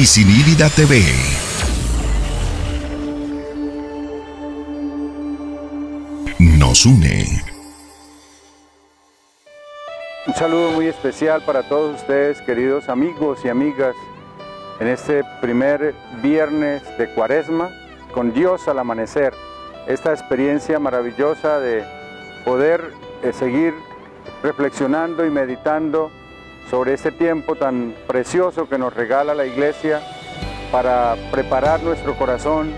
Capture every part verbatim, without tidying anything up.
Vicinirida T V. Nos une. Un saludo muy especial para todos ustedes, queridos amigos y amigas, en este primer viernes de Cuaresma, con Dios al amanecer. Esta experiencia maravillosa de poder eh, seguir reflexionando y meditando sobre este tiempo tan precioso que nos regala la Iglesia para preparar nuestro corazón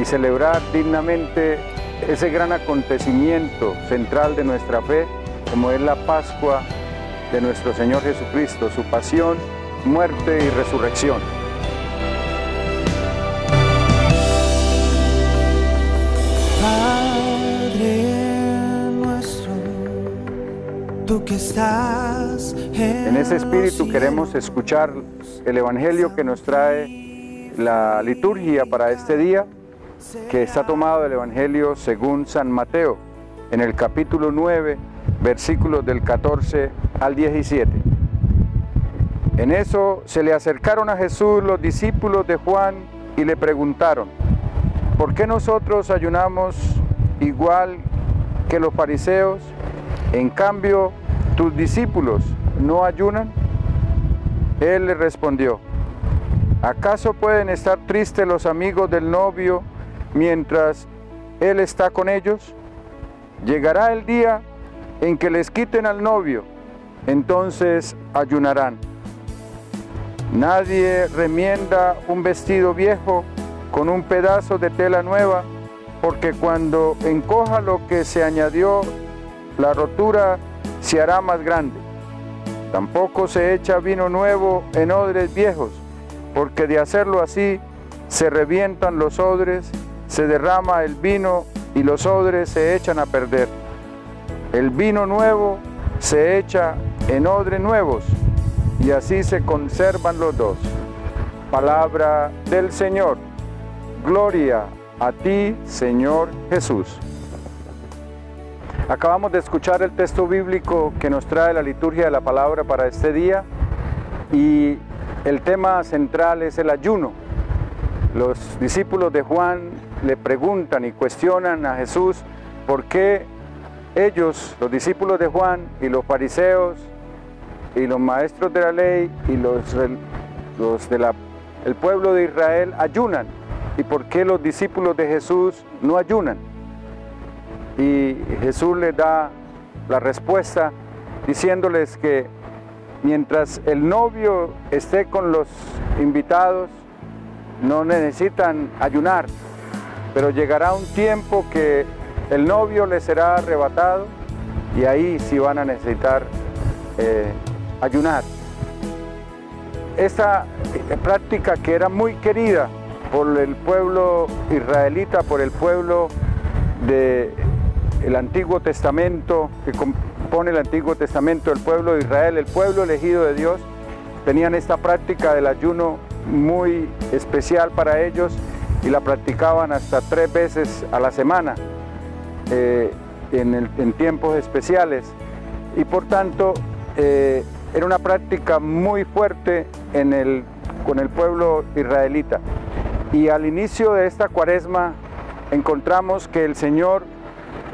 y celebrar dignamente ese gran acontecimiento central de nuestra fe, como es la Pascua de nuestro Señor Jesucristo, su pasión, muerte y resurrección. En ese espíritu queremos escuchar el Evangelio que nos trae la liturgia para este día, que está tomado del Evangelio según San Mateo, en el capítulo nueve, versículos del catorce al diecisiete. En eso se le acercaron a Jesús los discípulos de Juan y le preguntaron: ¿por qué nosotros ayunamos igual que los fariseos? En cambio, ¿tus discípulos no ayunan? Él le respondió: ¿acaso pueden estar tristes los amigos del novio mientras él está con ellos? Llegará el día en que les quiten al novio, entonces ayunarán. Nadie remienda un vestido viejo con un pedazo de tela nueva, porque cuando encoja lo que se añadió, la rotura se hará más grande. Tampoco se echa vino nuevo en odres viejos, porque de hacerlo así se revientan los odres, se derrama el vino y los odres se echan a perder. El vino nuevo se echa en odres nuevos, y así se conservan los dos. Palabra del Señor. Gloria a ti, Señor Jesús. Acabamos de escuchar el texto bíblico que nos trae la liturgia de la palabra para este día, y el tema central es el ayuno. Los discípulos de Juan le preguntan y cuestionan a Jesús por qué ellos, los discípulos de Juan, y los fariseos y los maestros de la ley y los, los del el pueblo de Israel ayunan, y por qué los discípulos de Jesús no ayunan. Y Jesús les da la respuesta diciéndoles que mientras el novio esté con los invitados no necesitan ayunar, pero llegará un tiempo que el novio les será arrebatado, y ahí sí van a necesitar eh, ayunar. Esta práctica, que era muy querida por el pueblo israelita, por el pueblo de el Antiguo Testamento, que compone el Antiguo Testamento, el pueblo de Israel, el pueblo elegido de Dios, tenían esta práctica del ayuno muy especial para ellos, y la practicaban hasta tres veces a la semana, eh, en, el, en tiempos especiales, y por tanto eh, era una práctica muy fuerte en el, con el pueblo israelita. Y al inicio de esta Cuaresma encontramos que el Señor,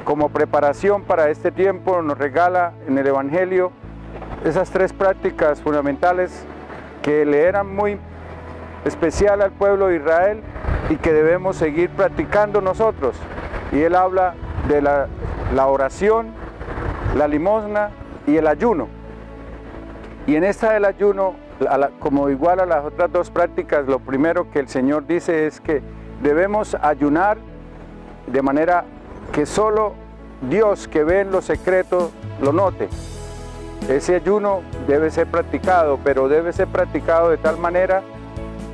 como preparación para este tiempo, nos regala en el Evangelio esas tres prácticas fundamentales que le eran muy especial al pueblo de Israel y que debemos seguir practicando nosotros. Y Él habla de la, la oración, la limosna y el ayuno. Y en esta del ayuno, como igual a las otras dos prácticas, lo primero que el Señor dice es que debemos ayunar de manera que solo Dios, que ve en lo secreto, lo note. Ese ayuno debe ser practicado, pero debe ser practicado de tal manera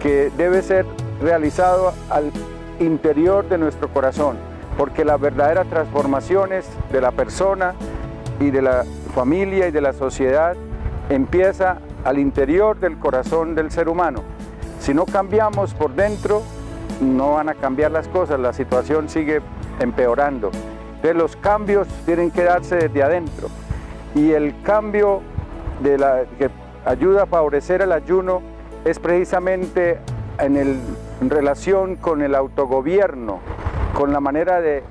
que debe ser realizado al interior de nuestro corazón, porque las verdaderas transformaciones de la persona y de la familia y de la sociedad empieza al interior del corazón del ser humano. Si no cambiamos por dentro, no van a cambiar las cosas, la situación sigue empeorando. Entonces los cambios tienen que darse desde adentro, y el cambio de la, que ayuda a favorecer el ayuno es precisamente en, el, en relación con el autogobierno, con la manera de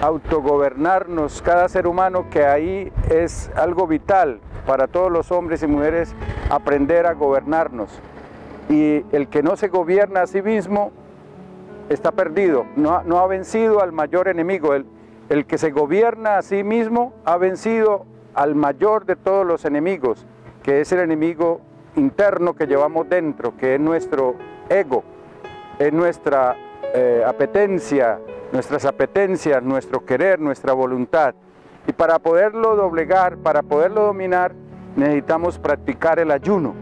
autogobernarnos cada ser humano, que ahí es algo vital para todos los hombres y mujeres aprender a gobernarnos. Y el que no se gobierna a sí mismo está perdido, no ha, no ha vencido al mayor enemigo. El, el que se gobierna a sí mismo ha vencido al mayor de todos los enemigos, que es el enemigo interno que llevamos dentro, que es nuestro ego, es nuestra eh, apetencia, nuestras apetencias, nuestro querer, nuestra voluntad. Y para poderlo doblegar, para poderlo dominar, necesitamos practicar el ayuno.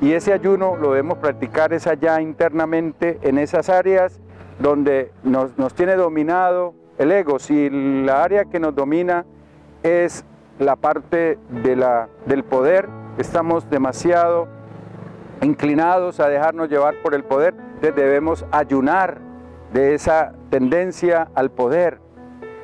Y ese ayuno lo debemos practicar es allá internamente, en esas áreas donde nos, nos tiene dominado el ego. Si la área que nos domina es la parte de la, del poder, estamos demasiado inclinados a dejarnos llevar por el poder, entonces debemos ayunar de esa tendencia al poder.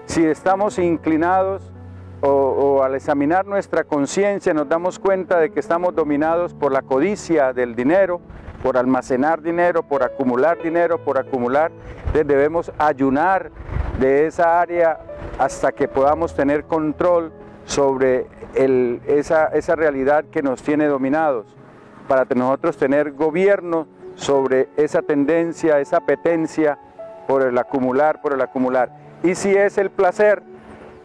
Si estamos inclinados o, o al examinar nuestra conciencia nos damos cuenta de que estamos dominados por la codicia del dinero, por almacenar dinero, por acumular dinero, por acumular, entonces debemos ayunar de esa área hasta que podamos tener control sobre el, esa, esa realidad que nos tiene dominados, para nosotros tener gobierno sobre esa tendencia, esa apetencia por el acumular, por el acumular. Y si es el placer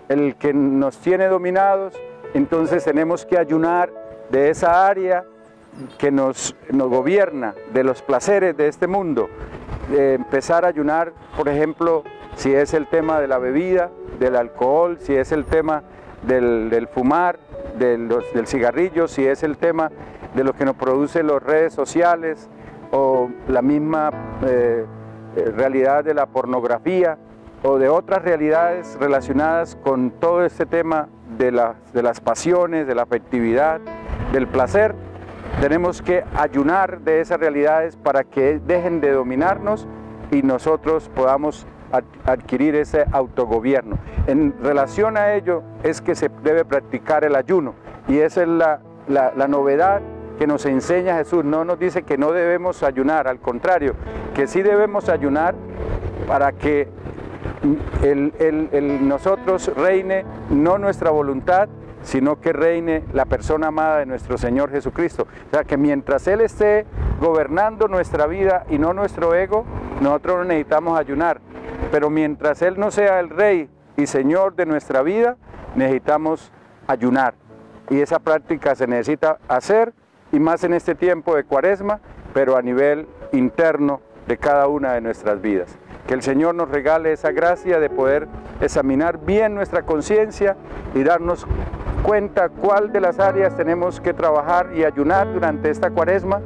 el que nos tiene dominados, entonces tenemos que ayunar de esa área que nos, nos gobierna, de los placeres de este mundo. Eh, empezar a ayunar, por ejemplo, si es el tema de la bebida, del alcohol, si es el tema Del, del fumar, del, del cigarrillo, si es el tema de lo que nos producen las redes sociales o la misma eh, realidad de la pornografía o de otras realidades relacionadas con todo este tema de, la, de las pasiones, de la afectividad, del placer. Tenemos que ayunar de esas realidades para que dejen de dominarnos y nosotros podamos adquirir ese autogobierno. En relación a ello es que se debe practicar el ayuno, y esa es la, la, la novedad que nos enseña Jesús. No nos dice que no debemos ayunar, al contrario, que sí debemos ayunar para que el, el, el nosotros reine no nuestra voluntad, sino que reine la persona amada de nuestro Señor Jesucristo. O sea, que mientras Él esté gobernando nuestra vida y no nuestro ego, nosotros no necesitamos ayunar. Pero mientras Él no sea el Rey y Señor de nuestra vida, necesitamos ayunar. Y esa práctica se necesita hacer, y más en este tiempo de Cuaresma, pero a nivel interno de cada una de nuestras vidas. Que el Señor nos regale esa gracia de poder examinar bien nuestra conciencia y darnos cuenta cuál de las áreas tenemos que trabajar y ayunar durante esta Cuaresma,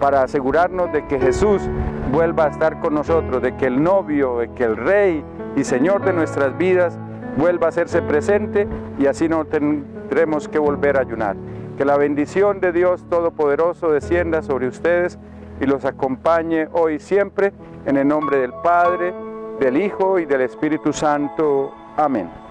para asegurarnos de que Jesús vuelva a estar con nosotros, de que el novio, de que el Rey y Señor de nuestras vidas vuelva a hacerse presente, y así no tendremos que volver a ayunar. Que la bendición de Dios Todopoderoso descienda sobre ustedes y los acompañe hoy y siempre, en el nombre del Padre, del Hijo y del Espíritu Santo. Amén.